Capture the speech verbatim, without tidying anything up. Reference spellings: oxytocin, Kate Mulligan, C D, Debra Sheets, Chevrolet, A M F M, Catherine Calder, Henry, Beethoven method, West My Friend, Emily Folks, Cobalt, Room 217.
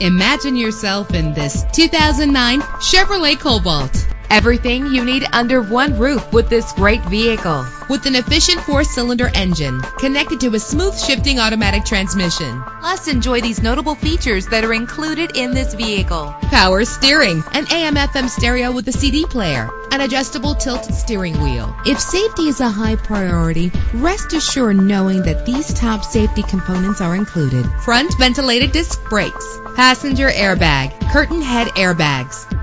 Imagine yourself in this two thousand nine Chevrolet Cobalt. Everything you need under one roof with this great vehicle. With an efficient four-cylinder engine connected to a smooth shifting automatic transmission. Plus, enjoy these notable features that are included in this vehicle. Power steering, an A M F M stereo with a C D player, an adjustable tilt steering wheel. If safety is a high priority, rest assured knowing that these top safety components are included. Front ventilated disc brakes, passenger airbag, curtain head airbags,